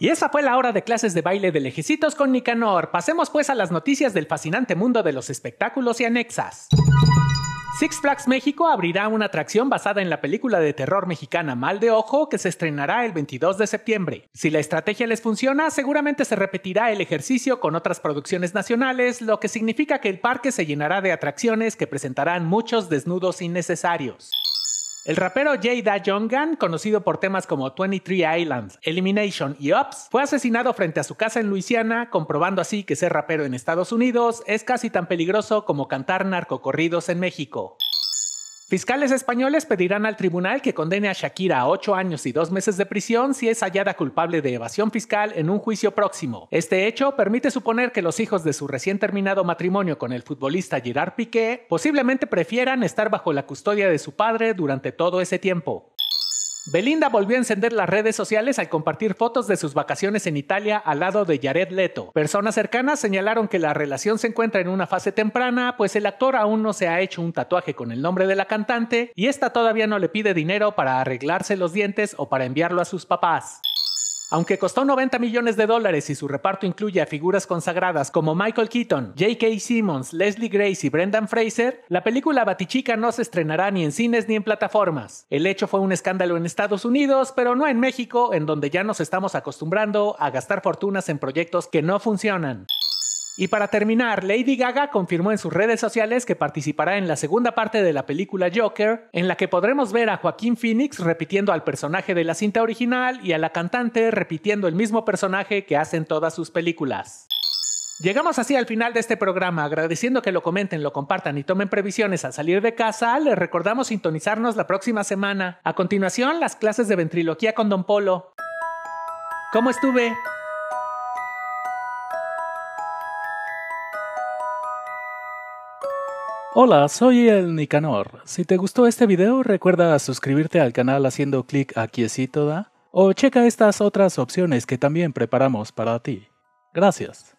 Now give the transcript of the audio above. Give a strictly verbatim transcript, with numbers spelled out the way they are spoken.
Y esa fue la hora de clases de baile de lejecitos con Nicanor. Pasemos pues a las noticias del fascinante mundo de los espectáculos y anexas. Six Flags México abrirá una atracción basada en la película de terror mexicana Mal de Ojo que se estrenará el veintidós de septiembre. Si la estrategia les funciona, seguramente se repetirá el ejercicio con otras producciones nacionales, lo que significa que el parque se llenará de atracciones que presentarán muchos desnudos innecesarios. El rapero J. Da Jongan, conocido por temas como veintitrés Islands, Elimination y Ops, fue asesinado frente a su casa en Luisiana, comprobando así que ser rapero en Estados Unidos es casi tan peligroso como cantar narcocorridos en México. Fiscales españoles pedirán al tribunal que condene a Shakira a ocho años y dos meses de prisión si es hallada culpable de evasión fiscal en un juicio próximo. Este hecho permite suponer que los hijos de su recién terminado matrimonio con el futbolista Gerard Piqué posiblemente prefieran estar bajo la custodia de su padre durante todo ese tiempo. Belinda volvió a encender las redes sociales al compartir fotos de sus vacaciones en Italia al lado de Jared Leto. Personas cercanas señalaron que la relación se encuentra en una fase temprana, pues el actor aún no se ha hecho un tatuaje con el nombre de la cantante y esta todavía no le pide dinero para arreglarse los dientes o para enviarlo a sus papás. Aunque costó noventa millones de dólares y su reparto incluye a figuras consagradas como Michael Keaton, J K. Simmons, Leslie Grace y Brendan Fraser, la película Batichica no se estrenará ni en cines ni en plataformas. El hecho fue un escándalo en Estados Unidos, pero no en México, en donde ya nos estamos acostumbrando a gastar fortunas en proyectos que no funcionan. Y para terminar, Lady Gaga confirmó en sus redes sociales que participará en la segunda parte de la película Joker, en la que podremos ver a Joaquín Phoenix repitiendo al personaje de la cinta original y a la cantante repitiendo el mismo personaje que hace en todas sus películas. Llegamos así al final de este programa, agradeciendo que lo comenten, lo compartan y tomen previsiones al salir de casa, les recordamos sintonizarnos la próxima semana. A continuación, las clases de ventriloquía con Don Polo. ¿Cómo estuve? Hola, soy el Nicanor. Si te gustó este video, recuerda suscribirte al canal haciendo clic aquícito, ¿da? O checa estas otras opciones que también preparamos para ti. Gracias.